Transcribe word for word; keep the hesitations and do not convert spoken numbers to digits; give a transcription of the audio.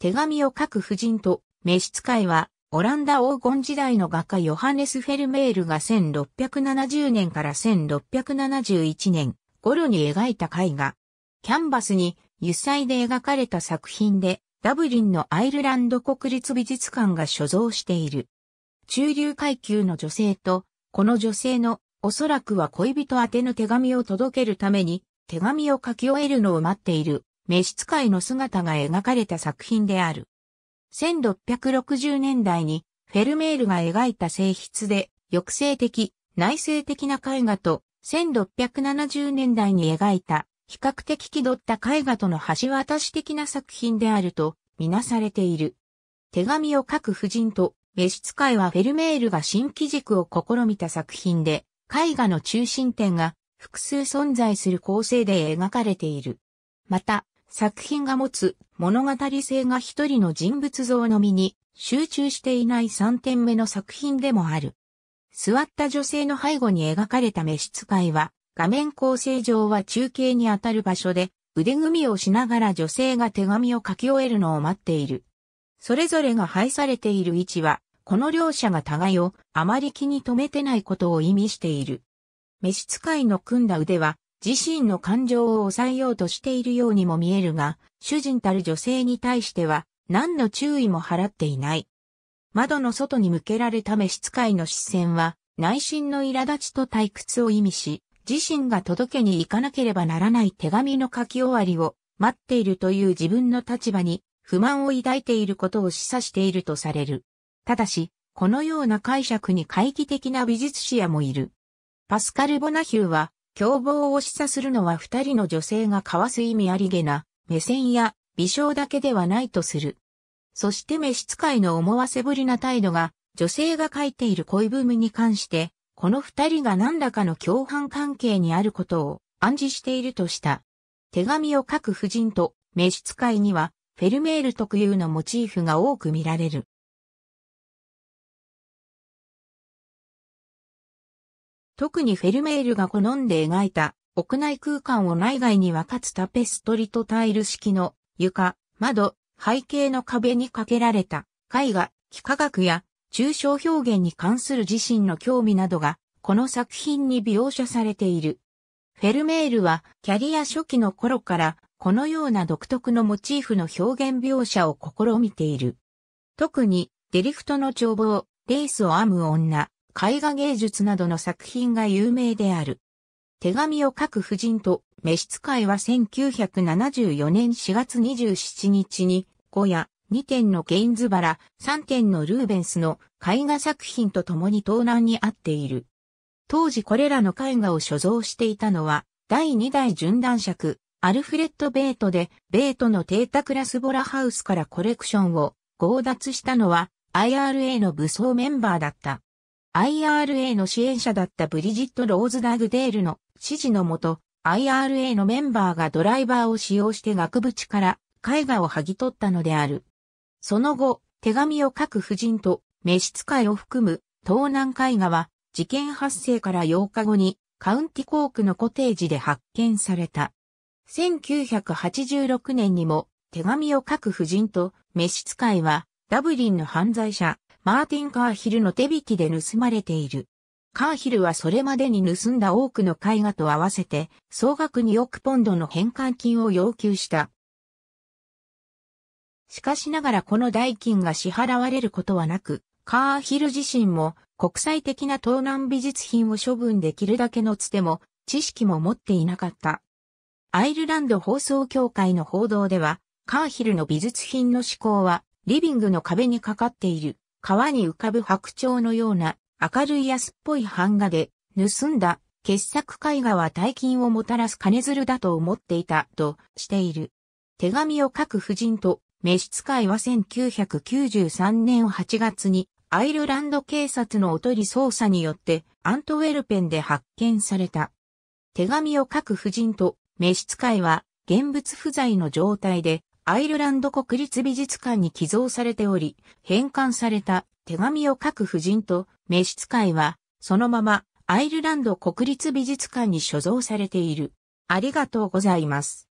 手紙を書く婦人と召使いは、オランダ黄金時代の画家ヨハネス・フェルメールがせんろっぴゃくななじゅうねんからせんろっぴゃくななじゅういちねん頃に描いた絵画。キャンバスに油彩で描かれた作品で、ダブリンのアイルランド国立美術館が所蔵している。中流階級の女性と、この女性のおそらくは恋人宛ての手紙を届けるために、手紙を書き終えるのを待っている、召使いの姿が描かれた作品である。せんろっぴゃくろくじゅうねんだいに、フェルメールが描いた静筆で、抑制的、内省的な絵画と、せんろっぴゃくななじゅうねんだいに描いた、比較的気取った絵画との橋渡し的な作品であると、みなされている。手紙を書く婦人と、召使いはフェルメールが新機軸を試みた作品で、絵画の中心点が複数存在する構成で描かれている。また、作品が持つ物語性が一人の人物像のみに集中していないさんてんめの作品でもある。座った女性の背後に描かれた召使いは、画面構成上は中継にあたる場所で、腕組みをしながら女性が手紙を書き終えるのを待っている。それぞれが配されている位置は、この両者が互いをあまり気に留めてないことを意味している。召使いの組んだ腕は自身の感情を抑えようとしているようにも見えるが、主人たる女性に対しては何の注意も払っていない。窓の外に向けられた召使いの視線は内心の苛立ちと退屈を意味し、自身が届けに行かなければならない手紙の書き終わりを待っているという自分の立場に不満を抱いていることを示唆しているとされる。ただし、このような解釈に懐疑的な美術史家もいる。パスカル・ボナヒューは、凶暴を示唆するのは二人の女性が交わす意味ありげな、目線や微笑だけではないとする。そして召使いの思わせぶりな態度が、女性が書いている恋文に関して、この二人が何らかの共犯関係にあることを暗示しているとした。手紙を書く婦人と召使いには、フェルメール特有のモチーフが多く見られる。特にフェルメールが好んで描いた屋内空間を内外に分かつタペストリとタイル式の床、窓、背景の壁にかけられた絵画、幾何学や抽象表現に関する自身の興味などがこの作品に描写されている。フェルメールはキャリア初期の頃からこのような独特のモチーフの表現描写を試みている。特にデリフトの眺望、レースを編む女、絵画芸術などの作品が有名である。手紙を書く婦人と召使いはせんきゅうひゃくななじゅうよねんしがつにじゅうしちにちにゴヤ、にてんのゲインズバラ、さんてんのルーベンスの絵画作品と共に盗難に遭っている。当時これらの絵画を所蔵していたのはだいにだい準男爵アルフレッド・ベイトで、ベイトの邸宅ラスボラハウスからコレクションを強奪したのは アイアールエー の武装メンバーだった。アイアールエー の支援者だったブリジット・ローズ・ダグデールの指示のもと、アイアールエー のメンバーがドライバーを使用して額縁から絵画を剥ぎ取ったのである。その後、手紙を書く婦人と召使いを含む盗難絵画は事件発生からようかごにカウンティコークのコテージで発見された。せんきゅうひゃくはちじゅうろくねんにも手紙を書く婦人と召使いはダブリンの犯罪者、マーティン・カーヒルの手引きで盗まれている。カーヒルはそれまでに盗んだ多くの絵画と合わせて総額におくポンドの返還金を要求した。しかしながらこの代金が支払われることはなく、カーヒル自身も国際的な盗難美術品を処分できるだけのつても知識も持っていなかった。アイルランド放送協会の報道では、カーヒルの美術品の嗜好はリビングの壁にかかっている。川に浮かぶ白鳥のような明るい安っぽい版画で、盗んだ傑作絵画は大金をもたらす金づるだと思っていたとしている。手紙を書く婦人と召使いはせんきゅうひゃくきゅうじゅうさんねんはちがつにアイルランド警察のおとり捜査によってアントウェルペンで発見された。手紙を書く婦人と召使いは現物不在の状態で、アイルランド国立美術館に寄贈されており、返還された手紙を書く婦人と召使いは、そのままアイルランド国立美術館に所蔵されている。ありがとうございます。